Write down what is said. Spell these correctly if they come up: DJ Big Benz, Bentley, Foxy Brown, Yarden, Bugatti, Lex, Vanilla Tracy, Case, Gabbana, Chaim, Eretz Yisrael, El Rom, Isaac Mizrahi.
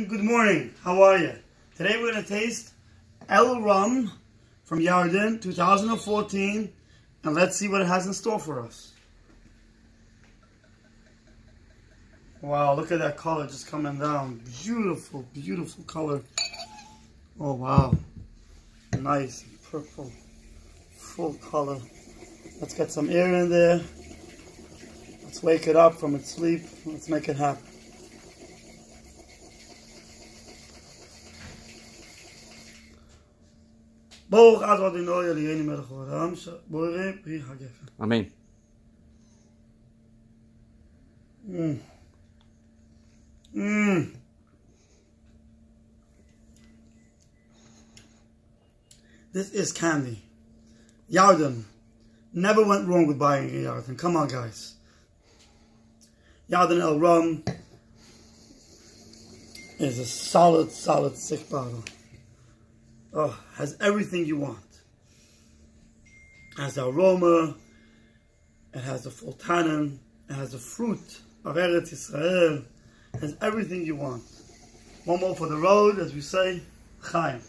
everyone, good morning, how are you? Today we're going to taste El Rom from Yarden, 2014, and let's see what it has in store for us. Wow, look at that color just coming down. Beautiful, beautiful color. Oh wow, nice purple, full color. Let's get some air in there. Let's wake it up from its sleep. Let's make it happen. Amen. This is candy. Yarden. Never went wrong with buying a Yarden. Come on, guys. Yarden El Rom is a solid, solid, thick bottle. Oh, has everything you want. It has the aroma, it has the full tannin, it has the fruit of Eretz Yisrael, it has everything you want. One more for the road, as we say, Chaim.